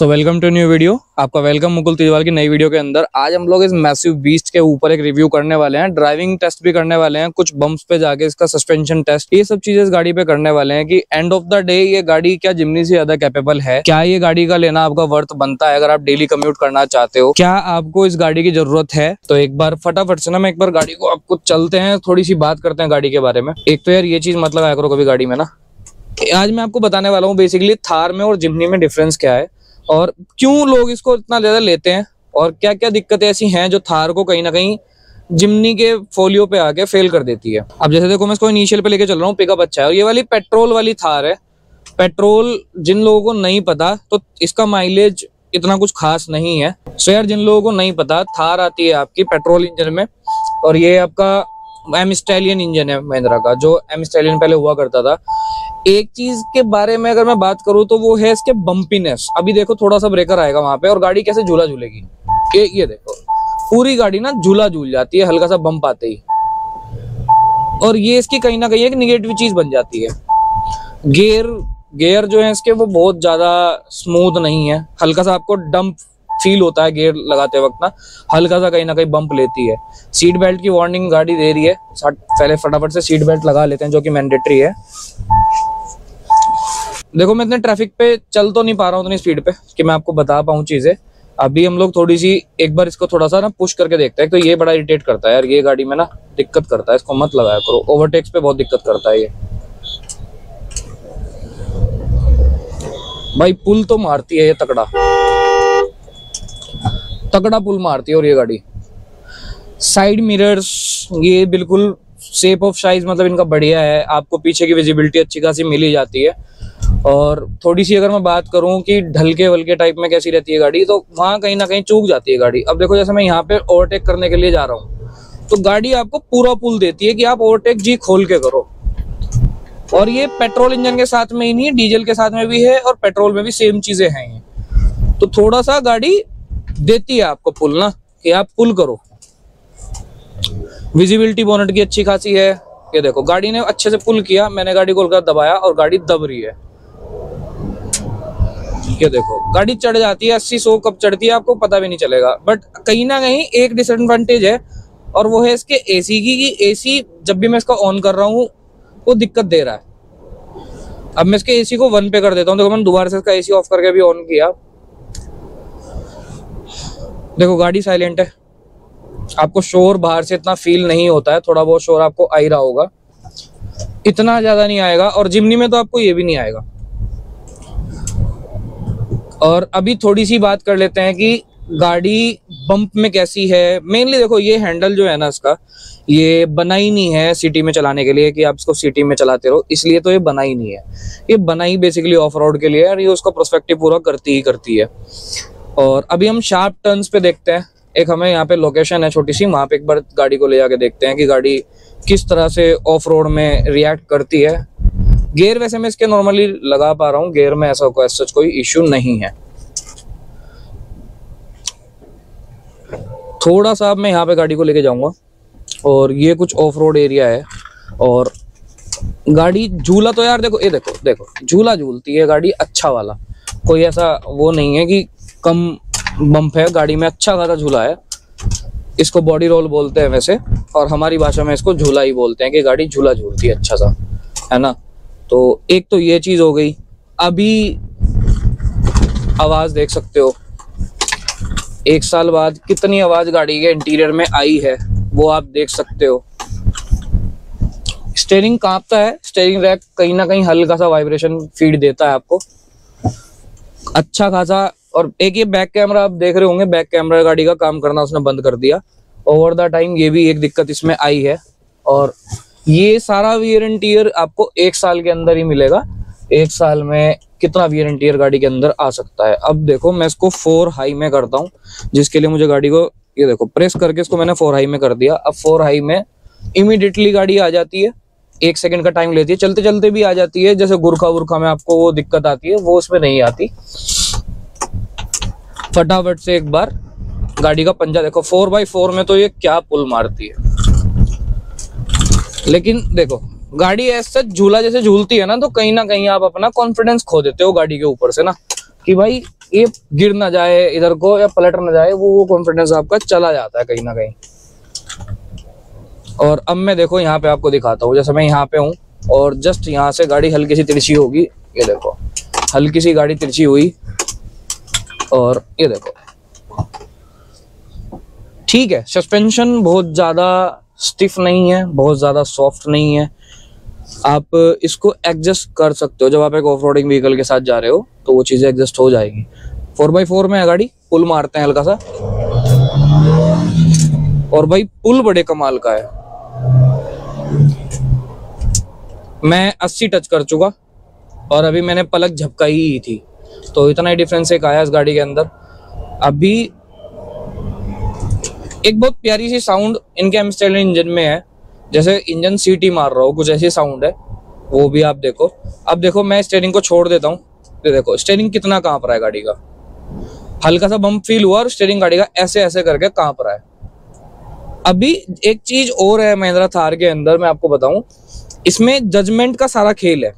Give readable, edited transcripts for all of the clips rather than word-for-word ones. So welcome to new video. आपका welcome Mukul Tejwal की नई वीडियो के अंदर। आज हम लोग इस मैसिव बीस्ट के ऊपर एक रिव्यू करने वाले हैं, ड्राइविंग टेस्ट भी करने वाले हैं, कुछ बम्प्स पे जाके इसका सस्पेंशन टेस्ट, ये सब चीजें इस गाड़ी पे करने वाले हैं कि एंड ऑफ द डे ये गाड़ी क्या जिमनी से ज्यादा कैपेबल है, क्या ये गाड़ी का लेना आपका वर्थ बनता है अगर आप डेली कम्यूट करना चाहते हो, क्या आपको इस गाड़ी की जरूरत है। तो एक बार फटाफट से ना मैं एक बार गाड़ी को आपको चलते हैं, थोड़ी सी बात करते हैं गाड़ी के बारे में। एक तो यार ये चीज मत लगाया करो कभी गाड़ी में ना। आज मैं आपको बताने वाला हूँ बेसिकली थार में और जिमनी में डिफरेंस क्या है और क्यों लोग इसको इतना ज्यादा लेते हैं और क्या क्या दिक्कतें ऐसी हैं जो थार को कहीं ना कहीं जिमनी के फोलियो पे आके फेल कर देती है। अब जैसे देखो मैं इसको इनिशियल पे लेके चल रहा हूँ, पिकअप अच्छा है और ये वाली पेट्रोल वाली थार है। पेट्रोल जिन लोगों को नहीं पता तो इसका माइलेज इतना कुछ खास नहीं है। सो यार जिन लोगों को नहीं पता, थार आती है आपकी पेट्रोल इंजन में और ये आपका एम स्टैलियन इंजन है महिंद्रा का, जो एम स्टैलियन पहले हुआ करता था। एक चीज के बारे में अगर मैं बात करूं तो वो है इसके बम्पीनेस। अभी देखो थोड़ा सा ब्रेकर आएगा वहां पे और गाड़ी कैसे झूला झूलेगी, ये देखो पूरी गाड़ी ना झूला झूल जाती है हल्का सा बम्प आते ही, और ये इसकी कहीं ना कहीं एक निगेटिव चीज बन जाती है। गेयर जो है इसके वो बहुत ज्यादा स्मूथ नहीं है, हल्का सा आपको डंप फील होता है गेयर लगाते वक्त ना, हल्का सा कहीं ना कहीं बम्प लेती है। सीट बेल्ट की वार्निंग गाड़ी दे रही है, पहले फटाफट से सीट बेल्ट लगा लेते हैं जो कि मैंडेटरी है। देखो मैं इतने ट्रैफिक पे चल तो नहीं पा रहा हूँ उतनी स्पीड पे कि मैं आपको बता पाऊँ चीजें। अभी हम लोग थोड़ी सी एक बार इसको थोड़ा सा ना पुश करके देखते हैं। तो ये बड़ा इरिटेट करता है यार, ये गाड़ी में ना दिक्कत करता है, इसको मत लगाया करो, ओवरटेक्स पे बहुत दिक्कत करता है ये भाई। पुल तो मारती है ये, तकड़ा तकड़ा पुल मारती है। और ये गाड़ी साइड मिरर्स ये बिल्कुल शेप ऑफ साइज मतलब इनका बढ़िया है, आपको पीछे की विजिबिलिटी अच्छी खासी मिली जाती है। और थोड़ी सी अगर मैं बात करूं कि ढलके वलके टाइप में कैसी रहती है गाड़ी, तो वहाँ कहीं ना कहीं चूक जाती है गाड़ी। अब देखो जैसे मैं यहाँ पे ओवरटेक करने के लिए जा रहा हूँ तो गाड़ी आपको पूरा पुल देती है कि आप ओवरटेक जी खोल के करो। और ये पेट्रोल इंजन के साथ में ही नहीं, डीजल के साथ में भी है और पेट्रोल में भी सेम चीजें हैं ये। तो थोड़ा सा गाड़ी देती है आपको पुल ना कि आप पुल करो। विजिबिलिटी बोनट की अच्छी खासी है, ये देखो गाड़ी ने अच्छे से पुल किया, मैंने गाड़ी को हल्का दबाया और गाड़ी दब रही है। ये देखो गाड़ी चढ़ जाती है 80-100 कब चढ़ती है आपको पता भी नहीं चलेगा। बट कहीं ना कहीं एक डिसएडवांटेज है और वो है इसके एसी की, कि एसी जब भी मैं इसका ऑन कर रहा हूँ वो दिक्कत दे रहा है। अब मैं इसके एसी को 1 पे कर देता हूँ। देखो मैंने दोबारा से इसका एसी ऑफ करके भी ऑन किया, देखो गाड़ी साइलेंट है, आपको शोर बाहर से इतना फील नहीं होता है। थोड़ा बहुत शोर आपको आ ही रहा होगा, इतना ज्यादा नहीं आएगा और जिमनी में तो आपको ये भी नहीं आएगा। और अभी थोड़ी सी बात कर लेते हैं कि गाड़ी बम्प में कैसी है। मेनली देखो ये हैंडल जो है ना इसका, ये बनाई नहीं है सिटी में चलाने के लिए कि आप इसको सिटी में चलाते रहो, इसलिए तो ये बनाई नहीं है। ये बनाई बेसिकली ऑफ रोड के लिए और ये उसका प्रोस्पेक्टिव पूरा करती ही करती है। और अभी हम शार्प टर्न्स पे देखते हैं, एक हमें यहाँ पे लोकेशन है छोटी सी, वहाँ पे एक बार गाड़ी को ले जाके देखते हैं कि गाड़ी किस तरह से ऑफ रोड में रिएक्ट करती है। गेयर वैसे मैं इसके नॉर्मली लगा पा रहा हूँ, गेयर में ऐसा कोई इश्यू नहीं है। थोड़ा सा मैं यहाँ पे गाड़ी को लेके जाऊंगा और ये कुछ ऑफ रोड एरिया है और गाड़ी झूला तो यार देखो, ये देखो देखो झूला झूलती है गाड़ी अच्छा वाला, कोई ऐसा वो नहीं है कि कम बम्प है गाड़ी में, अच्छा खासा झूला है। इसको बॉडी रोल बोलते हैं वैसे और हमारी भाषा में इसको झूला ही बोलते हैं कि गाड़ी झूला झूलती है अच्छा सा, है ना। तो एक तो ये चीज हो गई। अभी आवाज देख सकते हो, 1 साल बाद कितनी आवाज गाड़ी के इंटीरियर में आई है वो आप देख सकते हो। स्टीयरिंग कांपता है, स्टीयरिंग रैक कहीं ना कहीं हल्का सा वाइब्रेशन फीड देता है आपको अच्छा खासा। और एक ये बैक कैमरा आप देख रहे होंगे, बैक कैमरा गाड़ी का काम करना उसने बंद कर दिया ओवर द टाइम, ये भी एक दिक्कत इसमें आई है। और ये सारा वियर एंड टियर आपको 1 साल के अंदर ही मिलेगा। 1 साल में कितना वियर एंड टियर गाड़ी के अंदर आ सकता है। अब देखो मैं इसको 4 हाई में करता हूँ, जिसके लिए मुझे गाड़ी को ये देखो प्रेस करके इसको मैंने 4 हाई में कर दिया। अब 4 हाई में इमिडिएटली गाड़ी आ जाती है, 1 सेकंड का टाइम लेती है, चलते चलते भी आ जाती है। जैसे गुरखा वुरखा में आपको वो दिक्कत आती है वो उसमें नहीं आती। फटाफट से एक बार गाड़ी का पंजा देखो, 4x4 में तो ये क्या पुल मारती है। लेकिन देखो गाड़ी ऐसा झूला जैसे झूलती है ना, तो कहीं ना कहीं आप अपना कॉन्फिडेंस खो देते हो गाड़ी के ऊपर से ना, कि भाई ये गिर ना जाए इधर को या पलट ना जाए, वो कॉन्फिडेंस आपका चला जाता है कहीं ना कहीं। और अब मैं देखो यहाँ पे आपको दिखाता हूँ, जैसे मैं यहाँ पे हूँ और जस्ट यहाँ से गाड़ी हल्की सी तिरछी होगी, ये देखो हल्की सी गाड़ी तिरछी हुई और ये देखो ठीक है। सस्पेंशन बहुत ज्यादा स्टिफ नहीं है, बहुत ज्यादा सॉफ्ट नहीं है, आप इसको एडजस्ट कर सकते हो। जब आप एक ऑफ रोडिंग व्हीकल के साथ जा रहे हो तो वो चीजें एडजस्ट हो जाएगी। 4x4 में है गाड़ी, पुल मारते हैं हल्का सा, और भाई पुल बड़े कमाल का है। मैं 80 टच कर चुका और अभी मैंने पलक झपकाई ही थी, तो इतना ही डिफरेंस एक आया इस गाड़ी के अंदर। अभी एक बहुत प्यारी सी साउंड इनके एम स्टालियन इंजन में है, जैसे इंजन सीटी मार रहा हो कुछ ऐसी साउंड है, वो भी आप देखो। अब देखो मैं स्टेयरिंग को छोड़ देता हूँ तो देखो स्टेयरिंग कितना कांप रहा है, गाड़ी का हल्का सा बम्प फील हुआ और स्टेयरिंग गाड़ी का ऐसे ऐसे करके कांप रहा है। अभी एक चीज और है महिंद्रा थार के अंदर, मैं आपको बताऊं, इसमें जजमेंट का सारा खेल है।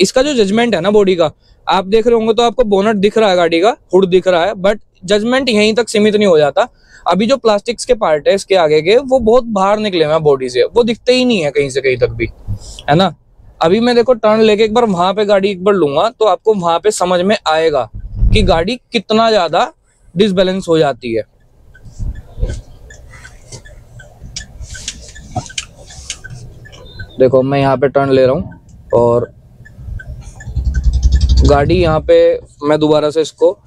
इसका जो जजमेंट है ना बॉडी का, आप देख रहे होंगे तो आपको बोनट दिख रहा है गाड़ी का, हुड दिख रहा है, बट जजमेंट यहीं तक सीमित नहीं हो जाता। अभी जो प्लास्टिक्स के पार्ट है इसके आगे के, वो बहुत बाहर निकले हुए हैं बॉडी से, वो दिखते ही नहीं है कहीं से कहीं तक भी, है ना। अभी मैं देखो टर्न लेके एक बार वहां पे गाड़ी एक बार लूंगा तो आपको वहां पे समझ में आएगा कि गाड़ी कितना ज्यादा डिसबैलेंस हो जाती है। देखो मैं यहाँ पे टर्न ले रहा हूँ और गाड़ी यहाँ पे, मैं दोबारा से इसको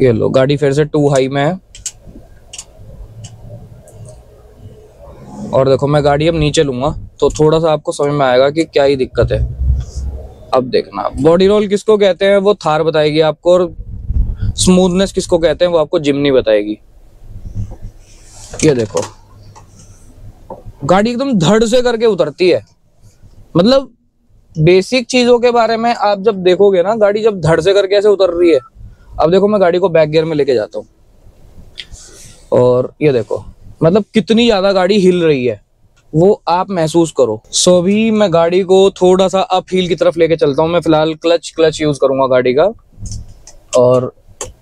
ये लो, गाड़ी फिर से 2 हाई में है और देखो मैं गाड़ी अब नीचे लूंगा तो थोड़ा सा आपको समझ में आएगा कि क्या ही दिक्कत है। अब देखना बॉडी रोल किसको कहते हैं वो थार बताएगी आपको, और स्मूथनेस किसको कहते हैं वो आपको जिम्नी बताएगी। ये देखो गाड़ी एकदम धड़ से करके उतरती है, मतलब बेसिक चीजों के बारे में आप जब देखोगे ना, गाड़ी जब धड़ से करके ऐसे उतर रही है। अब देखो मैं गाड़ी को बैक गियर में लेके जाता हूँ और ये देखो मतलब कितनी ज्यादा गाड़ी हिल रही है वो आप महसूस करो। सो भी मैं गाड़ी को थोड़ा सा अप हिल की तरफ लेके चलता हूँ। मैं फिलहाल क्लच यूज करूंगा गाड़ी का, और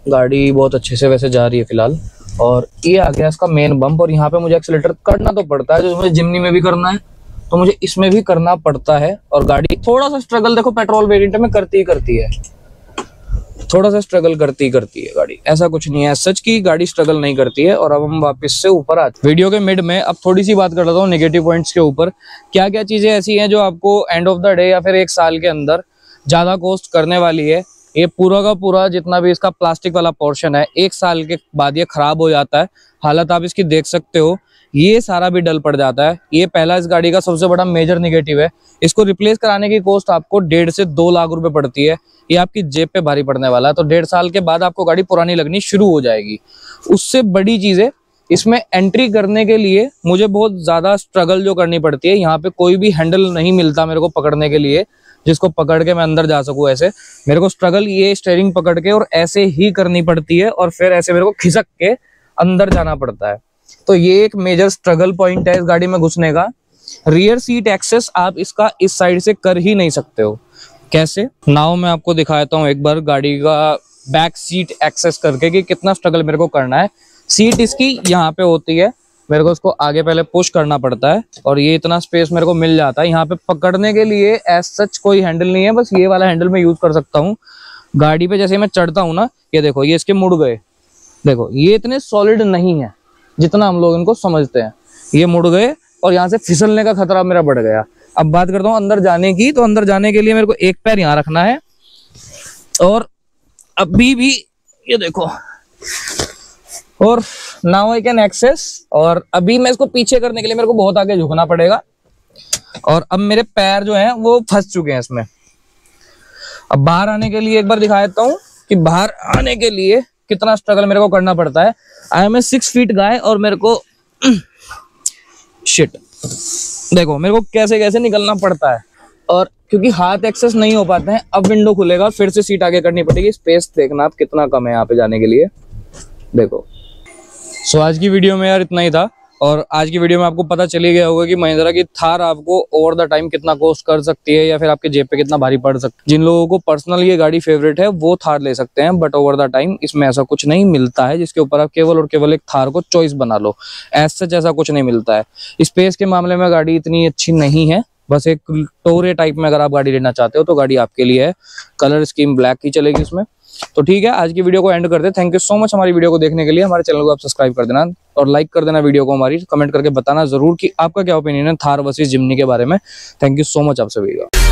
गाड़ी बहुत अच्छे से वैसे जा रही है फिलहाल। और ये आ गया इसका मेन बम्प, और यहाँ पे मुझे एक्सीलेटर करना तो पड़ता है, जो मुझे जिम्नी में भी करना है तो मुझे इसमें भी करना पड़ता है। और गाड़ी थोड़ा सा स्ट्रगल देखो पेट्रोल वेरिएंट में करती है, थोड़ा सा स्ट्रगल करती है गाड़ी, ऐसा कुछ नहीं है सच की गाड़ी स्ट्रगल नहीं करती है। और अब हम वापस से ऊपर आते वीडियो के मिड में, अब थोड़ी सी बात कर लेता हूँ नेगेटिव पॉइंट्स के ऊपर। क्या क्या चीजें ऐसी हैं जो आपको एंड ऑफ द डे या फिर एक साल के अंदर ज्यादा कॉस्ट करने वाली है। ये पूरा का पूरा जितना भी इसका प्लास्टिक वाला पोर्शन है, एक साल के बाद ये खराब हो जाता है, हालत आप इसकी देख सकते हो, ये सारा भी डल पड़ जाता है। ये पहला इस गाड़ी का सबसे बड़ा मेजर निगेटिव है। इसको रिप्लेस कराने की कॉस्ट आपको 1.5 से 2 लाख रुपए पड़ती है, ये आपकी जेब पे भारी पड़ने वाला है। तो 1.5 साल के बाद आपको गाड़ी पुरानी लगनी शुरू हो जाएगी। उससे बड़ी चीज है, इसमें एंट्री करने के लिए मुझे बहुत ज्यादा स्ट्रगल जो करनी पड़ती है, यहाँ पे कोई भी हैंडल नहीं मिलता मेरे को पकड़ने के लिए जिसको पकड़ के मैं अंदर जा सकूं। ऐसे मेरे को स्ट्रगल ये स्टीयरिंग पकड़ के और ऐसे ही करनी पड़ती है, और फिर ऐसे मेरे को खिसक के अंदर जाना पड़ता है। तो ये एक मेजर स्ट्रगल पॉइंट है इस गाड़ी में घुसने का। रियर सीट एक्सेस आप इसका इस साइड से कर ही नहीं सकते हो। कैसे, नाउ मैं आपको दिखाता हूँ एक बार गाड़ी का बैक सीट एक्सेस करके कि कितना स्ट्रगल मेरे को करना है। सीट इसकी यहाँ पे होती है, मेरे को इसको आगे पहले पुश करना पड़ता है और ये इतना स्पेस मेरे को मिल जाता है। यहाँ पे पकड़ने के लिए एज सच कोई हैंडल नहीं है, बस ये वाला हैंडल मैं यूज कर सकता हूँ। गाड़ी पे जैसे मैं चढ़ता हूँ ना, ये देखो ये इसके मुड़ गए, देखो ये इतने सॉलिड नहीं है जितना हम लोग इनको समझते हैं। ये मुड़ गए और यहाँ से फिसलने का खतरा मेरा बढ़ गया। अब बात करता हूँ अंदर जाने की, तो अंदर जाने के लिए मेरे को एक पैर यहाँ रखना है और अभी भी ये देखो, और नाउ आई कैन एक्सेस। और अभी मैं इसको पीछे करने के लिए मेरे को बहुत आगे झुकना पड़ेगा और अब मेरे पैर जो हैं वो फंस चुके हैं इसमें। अब बाहर आने के लिए एक बार दिखा देता हूँ कि बाहर आने के लिए कितना स्ट्रगल मेरे को करना पड़ता है। I am A 6 feet guy और मेरे को शिट, देखो मेरे को कैसे कैसे निकलना पड़ता है, और क्योंकि हाथ एक्सेस नहीं हो पाते हैं। अब विंडो खुलेगा और फिर से सीट आगे करनी पड़ेगी। स्पेस देखना आप कितना कम है यहाँ पे जाने के लिए, देखो। सो आज की वीडियो में यार इतना ही था। और आज की वीडियो में आपको पता चली गया होगा कि महिंद्रा की थार आपको ओवर द टाइम कितना कॉस्ट कर सकती है या फिर आपके जेब पे कितना भारी पड़ सकती है। जिन लोगों को पर्सनल ये गाड़ी फेवरेट है वो थार ले सकते हैं, बट ओवर द टाइम इसमें ऐसा कुछ नहीं मिलता है जिसके ऊपर आप केवल और केवल एक थार को चॉइस बना लो। ऐसा जैसा कुछ नहीं मिलता है। स्पेस के मामले में गाड़ी इतनी अच्छी नहीं है, बस एक टोरे टाइप में अगर आप गाड़ी लेना चाहते हो तो गाड़ी आपके लिए है। कलर स्कीम ब्लैक की चलेगी इसमें। तो ठीक है, आज की वीडियो को एंड करते हैं। थैंक यू सो मच हमारी वीडियो को देखने के लिए। हमारे चैनल को आप सब्सक्राइब कर देना और लाइक कर देना वीडियो को हमारी। कमेंट करके बताना जरूर कि आपका क्या ओपिनियन है थार वर्सेस जिम्नी के बारे में। थैंक यू सो मच आप सभी का।